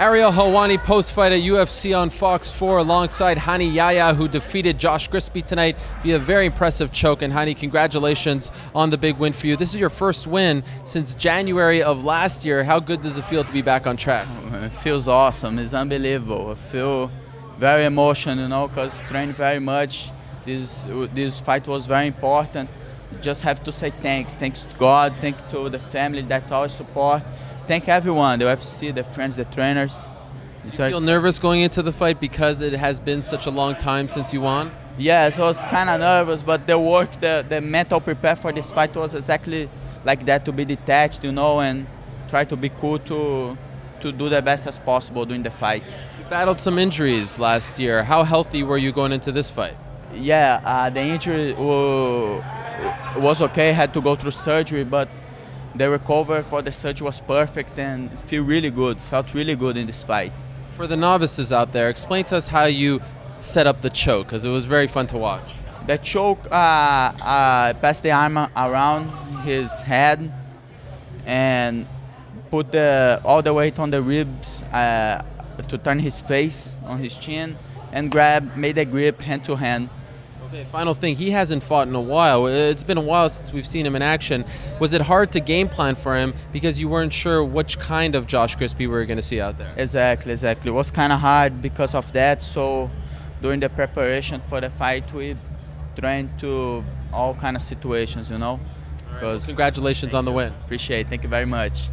Ariel Helwani post-fight at UFC on Fox 4 alongside Rani Yahya, who defeated Josh Grispi tonight via a very impressive choke. And Rani, congratulations on the big win for you. This is your first win since January of last year. How good does it feel to be back on track? It feels awesome. It's unbelievable. I feel very emotional, you know, because trained very much. This fight was very important. Just have to say thanks. Thanks to God, thanks to the family that always support. Thank everyone, the UFC, the friends, the trainers. You feel nervous going into the fight because it has been such a long time since you won? Yeah, so I was kind of nervous, but the work, the mental prepare for this fight was exactly like that, to be detached, you know, and try to be cool to do the best as possible during the fight. You battled some injuries last year. How healthy were you going into this fight? Yeah, the injury was okay, had to go through surgery, but the recovery for the surgery was perfect and felt really good in this fight. For the novices out there, explain to us how you set up the choke, because it was very fun to watch. The choke, passed the arm around his head and put all the weight on the ribs to turn his face on his chin, and made a grip hand to hand. Okay, final thing, he hasn't fought in a while. It's been a while since we've seen him in action. Was it hard to game plan for him because you weren't sure which kind of Josh Grispi we were going to see out there? Exactly. It was kind of hard because of that. So during the preparation for the fight, we trained to all kind of situations, you know. All right, well, congratulations on the win. Appreciate it. Thank you very much.